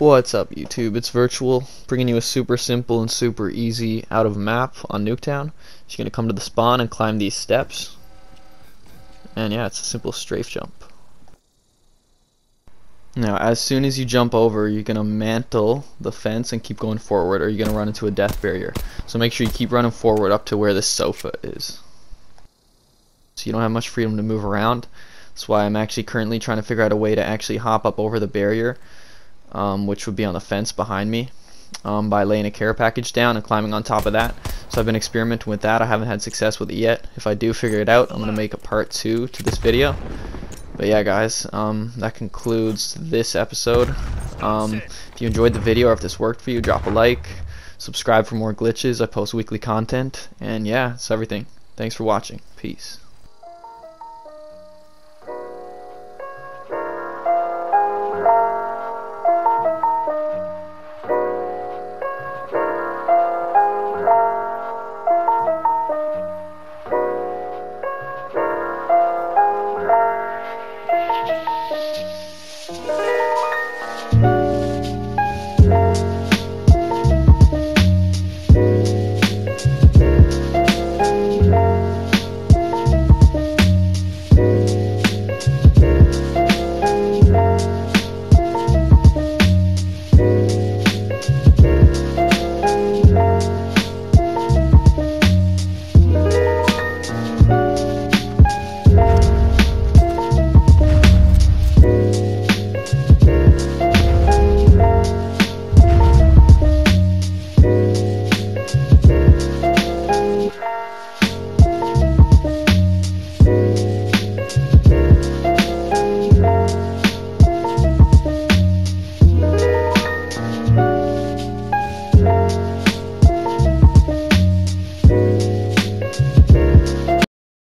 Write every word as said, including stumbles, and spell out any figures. What's up, YouTube? It's Virtual, bringing you a super simple and super easy out of map on Nuketown. Just gonna come to the spawn and climb these steps, and yeah, it's a simple strafe jump. Now, as soon as you jump over, you're gonna mantle the fence and keep going forward, or you're gonna run into a death barrier. So make sure you keep running forward up to where the sofa is, so you don't have much freedom to move around. That's why I'm actually currently trying to figure out a way to actually hop up over the barrier, Um, which would be on the fence behind me, um, by laying a care package down and climbing on top of that. So I've been experimenting with that. I haven't had success with it yet. If I do figure it out, I'm going to make a part two to this video. But yeah, guys, um, that concludes this episode. Um, if you enjoyed the video or if this worked for you, drop a like. Subscribe for more glitches. I post weekly content. And yeah, that's everything. Thanks for watching. Peace.